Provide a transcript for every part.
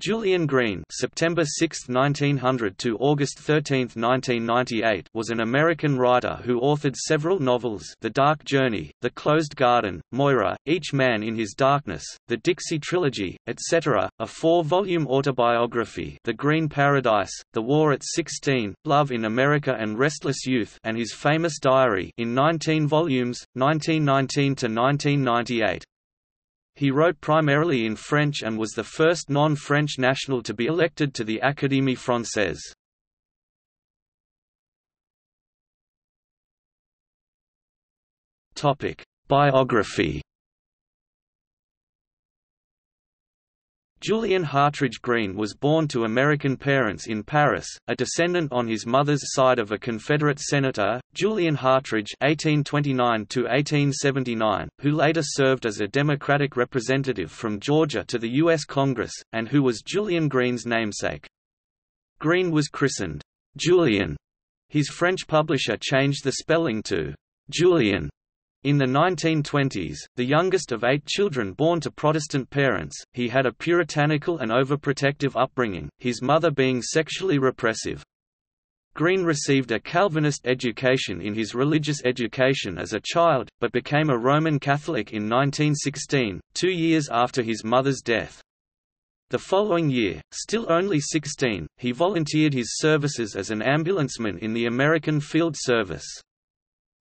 Julien Green (September 6, 1900 to August 13, 1998) was an American writer who authored several novels: The Dark Journey, The Closed Garden, Moira, Each Man in His Darkness, The Dixie Trilogy, etc. A 4-volume autobiography, The Green Paradise, The War at 16, Love in America, and Restless Youth, and his famous diary in 19 volumes, 1919 to 1998. He wrote primarily in French and was the first non-French national to be elected to the Académie Française. Topic: Biography. Julien Hartridge Green was born to American parents in Paris, a descendant on his mother's side of a Confederate senator, Julien Hartridge (1829–1879), who later served as a Democratic representative from Georgia to the U.S. Congress, and who was Julien Green's namesake. Green was christened Julien. His French publisher changed the spelling to Julien. In the 1920s, the youngest of 8 children born to Protestant parents, he had a puritanical and overprotective upbringing, his mother being sexually repressive. Green received a Calvinist education in his religious education as a child, but became a Roman Catholic in 1916, 2 years after his mother's death. The following year, still only 16, he volunteered his services as an ambulanceman in the American Field Service.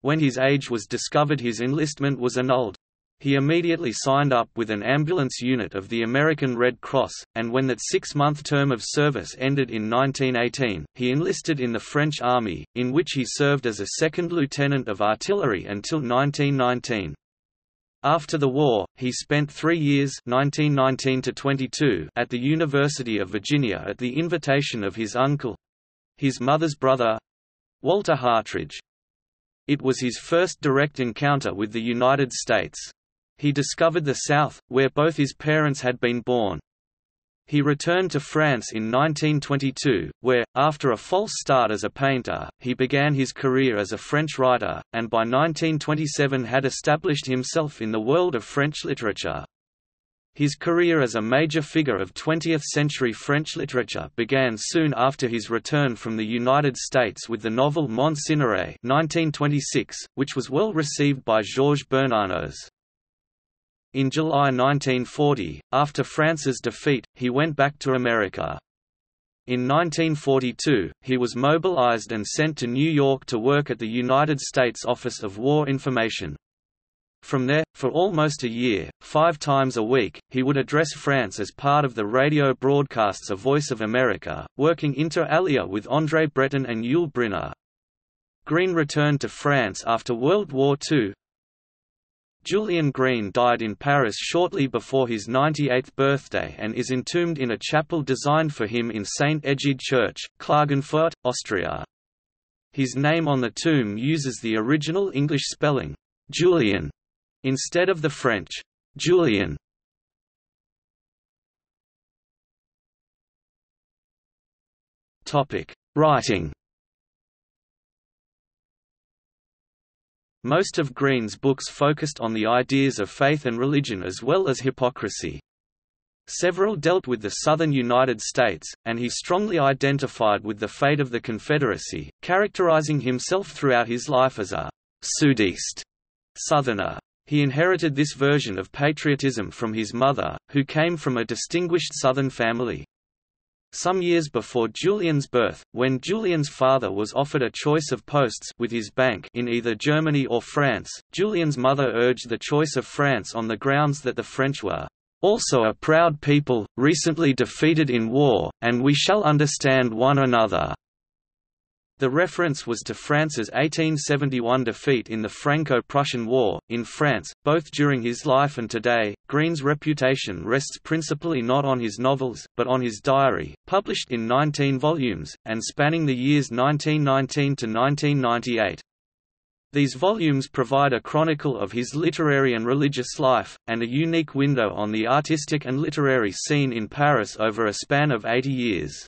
When his age was discovered, his enlistment was annulled. He immediately signed up with an ambulance unit of the American Red Cross, and when that 6-month term of service ended in 1918, he enlisted in the French Army, in which he served as a second lieutenant of artillery until 1919. After the war, he spent 3 years (1919–22) at the University of Virginia at the invitation of his uncle, his mother's brother, Walter Hartridge. It was his first direct encounter with the United States. He discovered the South, where both his parents had been born. He returned to France in 1922, where, after a false start as a painter, he began his career as a French writer, and by 1927 had established himself in the world of French literature. His career as a major figure of 20th-century French literature began soon after his return from the United States with the novel Mont Cinéré (1926), which was well received by Georges Bernanos. In July 1940, after France's defeat, he went back to America. In 1942, he was mobilized and sent to New York to work at the United States Office of War Information. From there, for almost a year, 5 times a week, he would address France as part of the radio broadcasts A Voice of America, working inter alia with André Breton and Yul Brynner. Green returned to France after World War II. Julien Green died in Paris shortly before his 98th birthday and is entombed in a chapel designed for him in Saint-Egide Church, Klagenfurt, Austria. His name on the tomb uses the original English spelling, Julien, instead of the French Julien. Topic: Writing. Most of Green's books focused on the ideas of faith and religion as well as hypocrisy. Several dealt with the southern United States, and he strongly identified with the fate of the Confederacy, characterizing himself throughout his life as a Sudist Southerner. He inherited this version of patriotism from his mother, who came from a distinguished Southern family. Some years before Julien's birth, when Julien's father was offered a choice of posts with his bank in either Germany or France, Julien's mother urged the choice of France on the grounds that the French were also a proud people, recently defeated in war, and we shall understand one another. The reference was to France's 1871 defeat in the Franco-Prussian War. In France, both during his life and today, Green's reputation rests principally not on his novels, but on his diary, published in 19 volumes, and spanning the years 1919 to 1998. These volumes provide a chronicle of his literary and religious life, and a unique window on the artistic and literary scene in Paris over a span of 80 years.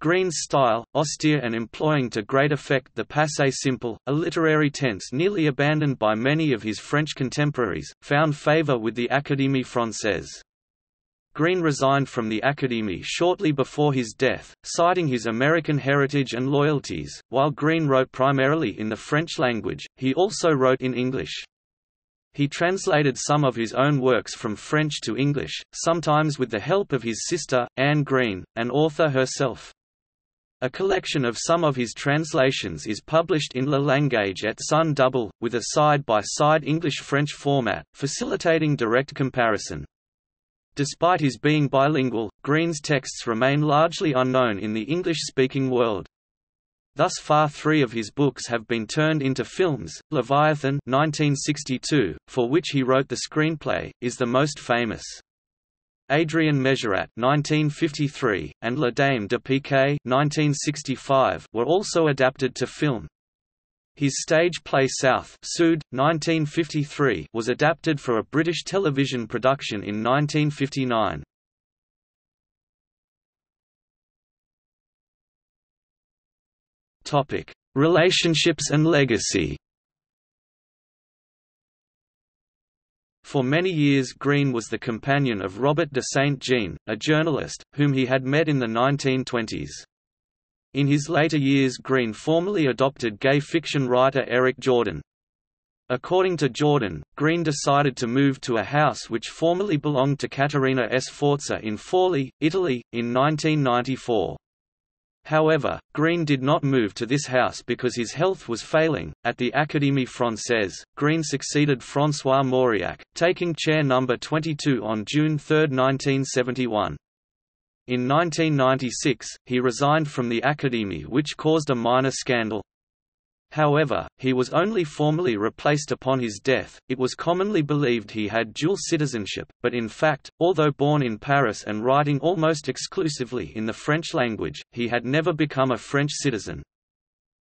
Green's style, austere and employing to great effect the passé simple, a literary tense nearly abandoned by many of his French contemporaries, found favor with the Académie Française. Green resigned from the Académie shortly before his death, citing his American heritage and loyalties. While Green wrote primarily in the French language, he also wrote in English. He translated some of his own works from French to English, sometimes with the help of his sister, Anne Green, an author herself. A collection of some of his translations is published in Le Langage et Son Double, with a side-by-side English-French format, facilitating direct comparison. Despite his being bilingual, Green's texts remain largely unknown in the English-speaking world. Thus far, three of his books have been turned into films. Leviathan (1962), for which he wrote the screenplay, is the most famous. Adrian Mesurat (1953) and La Dame de Piquet (1965) were also adapted to film. His stage play South (Sud) (1953) was adapted for a British television production in 1959. Topic: Relationships and legacy. For many years Green was the companion of Robert de Saint-Jean, a journalist, whom he had met in the 1920s. In his later years Green formally adopted gay fiction writer Eric Jordan. According to Jordan, Green decided to move to a house which formerly belonged to Caterina Sforza in Forli, Italy, in 1994. However, Green did not move to this house because his health was failing. At the Académie Française, Green succeeded François Mauriac, taking chair number 22 on June 3, 1971. In 1996, he resigned from the Académie, which caused a minor scandal. However, he was only formally replaced upon his death. It was commonly believed he had dual citizenship, but in fact, although born in Paris and writing almost exclusively in the French language, he had never become a French citizen.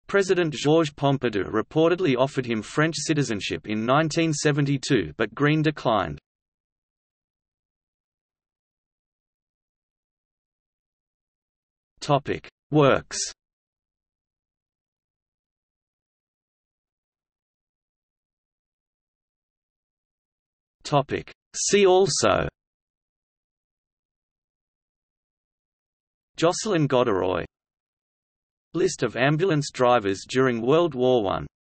President Georges Pompidou reportedly offered him French citizenship in 1972, but Green declined. Topic: Works. See also: Jocelyn Goderoy, List of ambulance drivers during World War I.